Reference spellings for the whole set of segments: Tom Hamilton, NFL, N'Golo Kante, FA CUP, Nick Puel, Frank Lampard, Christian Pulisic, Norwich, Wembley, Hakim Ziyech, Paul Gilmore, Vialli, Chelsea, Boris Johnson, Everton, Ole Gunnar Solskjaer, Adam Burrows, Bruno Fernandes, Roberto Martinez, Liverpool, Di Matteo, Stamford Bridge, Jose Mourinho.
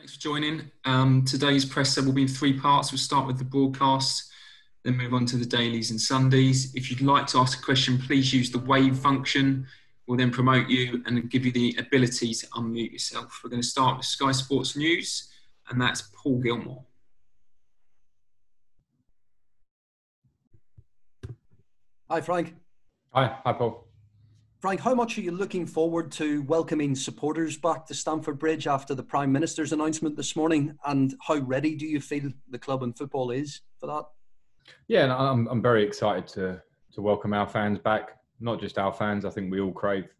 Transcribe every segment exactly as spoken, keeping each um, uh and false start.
Thanks for joining. Um, today's press will be in three parts. We'll start with the broadcast, then move on to the dailies and Sundays. If you'd like to ask a question, please use the wave function. We'll then promote you and give you the ability to unmute yourself. We're going to start with Sky Sports News, and that's Paul Gilmore. Hi, Frank. Hi. Hi, Paul. Frank, how much are you looking forward to welcoming supporters back to Stamford Bridge after the Prime Minister's announcement this morning? And how ready do you feel the club and football is for that? Yeah, and I'm, I'm very excited to, to welcome our fans back. Not just our fans, I think we all crave,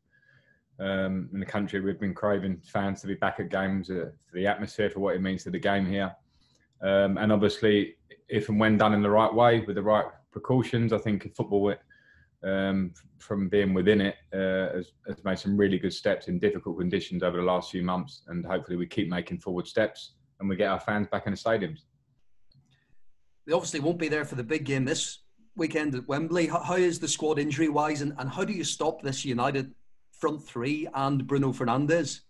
um, in the country, we've been craving fans to be back at games, uh, for the atmosphere, for what it means to the game here. Um, and obviously, if and when done in the right way, with the right precautions, I think football, Um, from being within it, uh, has, has made some really good steps in difficult conditions over the last few months, and hopefully we keep making forward steps and we get our fans back in the stadiums. They obviously won't be there for the big game this weekend at Wembley. How, how is the squad injury-wise, and, and how do you stop this United front three and Bruno Fernandes?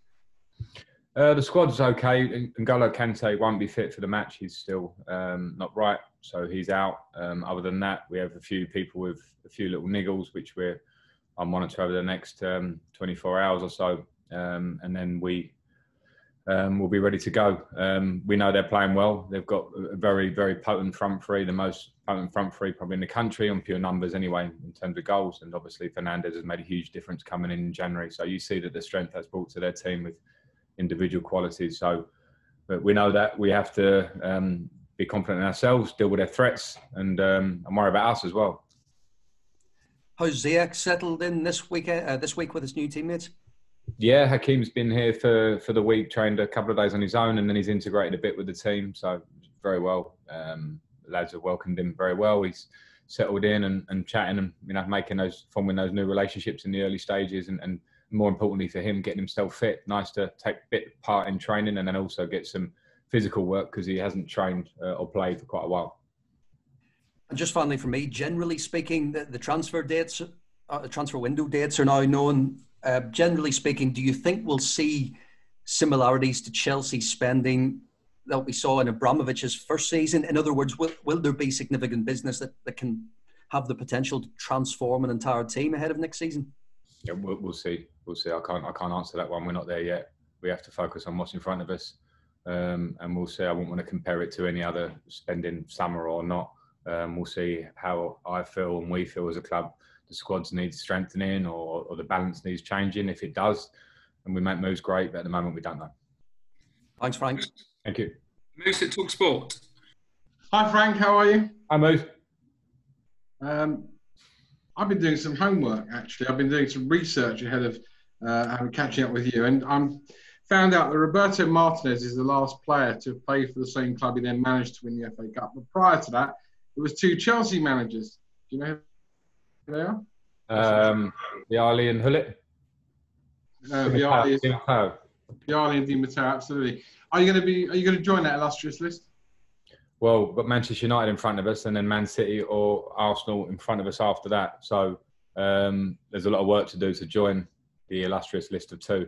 Uh, the squad's okay. N'Golo Kante won't be fit for the match. He's still um, not right. So he's out. Um, other than that, we have a few people with a few little niggles, which we're I'll monitor over the next um, twenty-four hours or so, um, and then we um, will be ready to go. Um, we know they're playing well. They've got a very, very potent front three, the most potent front three probably in the country on pure numbers anyway, in terms of goals. And obviously Fernandes has made a huge difference coming in in January. So you see that the strength that's brought to their team with individual qualities. So, but we know that we have to. Um, Be confident in ourselves, deal with their threats, and um, and worry about us as well. How's Ziyech settled in this week? Uh, this week with his new teammates? Yeah, Hakim's been here for for the week, trained a couple of days on his own, and then he's integrated a bit with the team. So very well, um, the lads have welcomed him very well. He's settled in and, and chatting, and you know, making those forming those new relationships in the early stages, and, and more importantly for him, getting himself fit. Nice to take a bit part in training, and then also get some physical work because he hasn't trained uh, or played for quite a while. And just finally for me, generally speaking, the, the transfer dates, uh, the transfer window dates are now known. Uh, generally speaking, do you think we'll see similarities to Chelsea spending that we saw in Abramovich's first season? In other words, will, will there be significant business that, that can have the potential to transform an entire team ahead of next season? Yeah, we'll, we'll see. We'll see. I can't, I can't answer that one. We're not there yet. We have to focus on what's in front of us. Um, and we'll see. I wouldn't want to compare it to any other spending summer or not. Um, we'll see how I feel and we feel as a club. The squads need strengthening, or, or the balance needs changing. If it does, and we make moves, great. But at the moment, we don't know. Thanks, Frank. Thank you. Moose at Talk Sport. Hi, Frank. How are you? Hi, Moose. Um, I've been doing some homework actually. I've been doing some research ahead of uh, catching up with you, and I'm. Found out that Roberto Martinez is the last player to play for the same club he then managed to win the F A Cup. But prior to that, it was two Chelsea managers. Do you know who they are? Um, Vialli and Hullet. No, Vialli and Di Matteo. Absolutely. Are you going to be? Are you going to join that illustrious list? Well, but Manchester United in front of us, and then Man City or Arsenal in front of us after that. So um, there's a lot of work to do to join the illustrious list of two.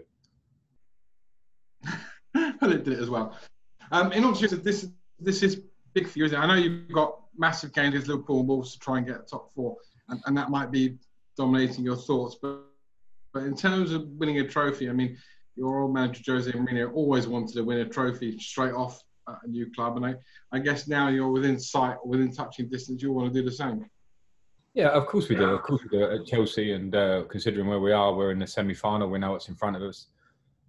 Well, it did it as well. Um, in all seriousness, this this is big for you, isn't it? I know you've got massive games with Liverpool and Wolves to try and get a top four, and, and that might be dominating your thoughts. But but in terms of winning a trophy, I mean, your old manager Jose Mourinho always wanted to win a trophy straight off at a new club, and I I guess now you're within sight, or within touching distance, you'll want to do the same. Yeah, of course we do. Of course we do at Chelsea, and uh, considering where we are, we're in the semi-final. We know what's in front of us.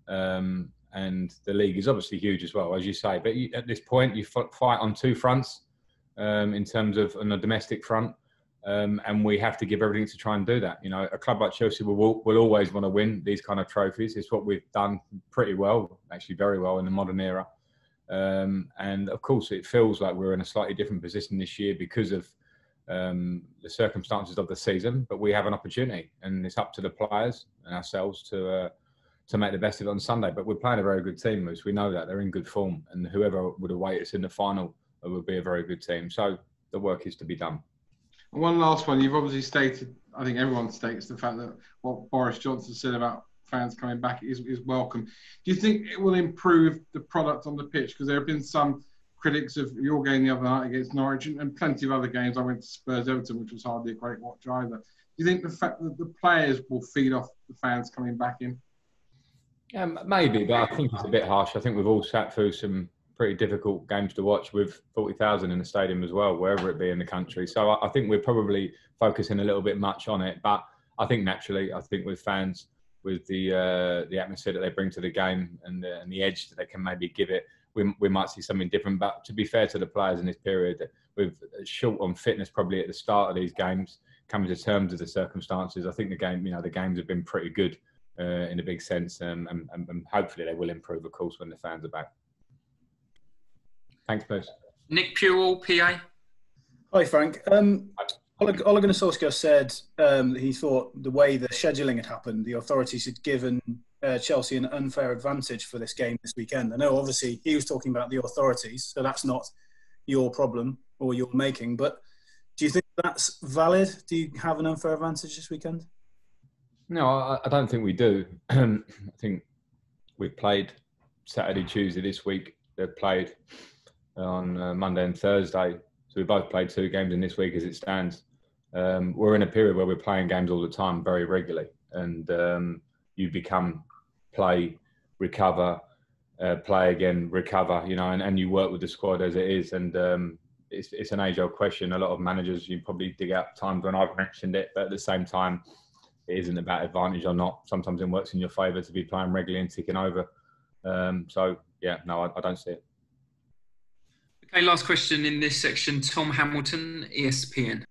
Um, And the league is obviously huge as well, as you say. But you, at this point, you fight on two fronts um, in terms of on the domestic front. Um, and we have to give everything to try and do that. You know, a club like Chelsea will, will always want to win these kind of trophies. It's what we've done pretty well, actually very well in the modern era. Um, and of course, it feels like we're in a slightly different position this year because of um, the circumstances of the season. But we have an opportunity, and it's up to the players and ourselves to... Uh, to make the best of it on Sunday. But we're playing a very good team, Moose. We know that. They're in good form. And whoever would await us in the final would be a very good team. So the work is to be done. And one last one. You've obviously stated, I think everyone states the fact that what Boris Johnson said about fans coming back is, is welcome. Do you think it will improve the product on the pitch? Because there have been some critics of your game the other night against Norwich and, and plenty of other games. I went to Spurs Everton, which was hardly a great watch either. Do you think the fact that the players will feed off the fans coming back in? Yeah, maybe, but I think it's a bit harsh. I think we've all sat through some pretty difficult games to watch with forty thousand in the stadium as well, wherever it be in the country. So I think we're probably focusing a little bit much on it. But I think naturally, I think with fans, with the uh, the atmosphere that they bring to the game and the, and the edge that they can maybe give it, we, we might see something different. But to be fair to the players in this period, we're short on fitness probably at the start of these games, coming to terms with the circumstances. I think the game, you know, the games have been pretty good uh, in a big sense, um, and, and hopefully they will improve, of course, when the fans are back. Thanks, Bruce. Nick Puel, P A. Hi, Frank. Um, Ole Gunnar Solskjaer said um, that he thought the way the scheduling had happened, the authorities had given uh, Chelsea an unfair advantage for this game this weekend. I know, obviously, he was talking about the authorities, so that's not your problem or your making, but do you think that's valid? Do you have an unfair advantage this weekend? No, I, I don't think we do. I think we've played Saturday, Tuesday this week. They've played on uh, Monday and Thursday. So we both played two games in this week as it stands. Um, we're in a period where we're playing games all the time, very regularly. And um, you become play, recover, uh, play again, recover, you know, and, and you work with the squad as it is. And um, it's, it's an age-old question. A lot of managers, you probably dig out times when I've mentioned it, but at the same time, it isn't about advantage or not. Sometimes it works in your favour to be playing regularly and ticking over. Um, so, yeah, no, I, I don't see it. Okay, last question in this section, Tom Hamilton, E S P N.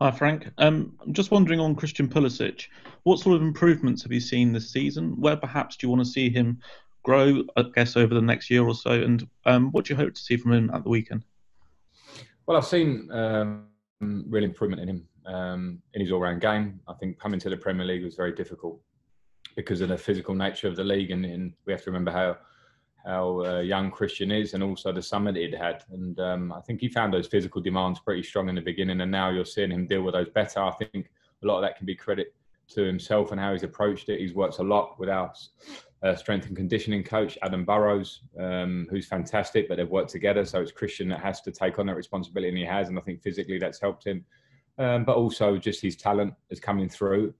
Hi, Frank. Um, I'm just wondering on Christian Pulisic, what sort of improvements have you seen this season? Where perhaps do you want to see him grow, I guess, over the next year or so? And um, what do you hope to see from him at the weekend? Well, I've seen um, real improvement in him, um, in his all-round game. I think coming to the Premier League was very difficult because of the physical nature of the league, and, and we have to remember how how uh, young Christian is, and also the summer that he'd had. And um, I think he found those physical demands pretty strong in the beginning, and now you're seeing him deal with those better. I think a lot of that can be credit to himself and how he's approached it. He's worked a lot with our uh, strength and conditioning coach, Adam Burrows, um, who's fantastic, but they've worked together. So it's Christian that has to take on that responsibility, and he has, and I think physically that's helped him. Um, but also just his talent is coming through.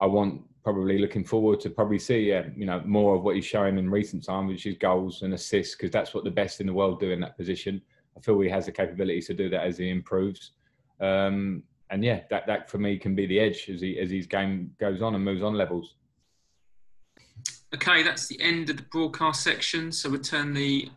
I want probably looking forward to probably see, yeah, you know, more of what he's showing in recent time, which is goals and assists, because that's what the best in the world do in that position. I feel he has the capabilities to do that as he improves. Um, and yeah, that, that for me can be the edge as he, as his game goes on and moves on levels. Okay, that's the end of the broadcast section. So we'll turn the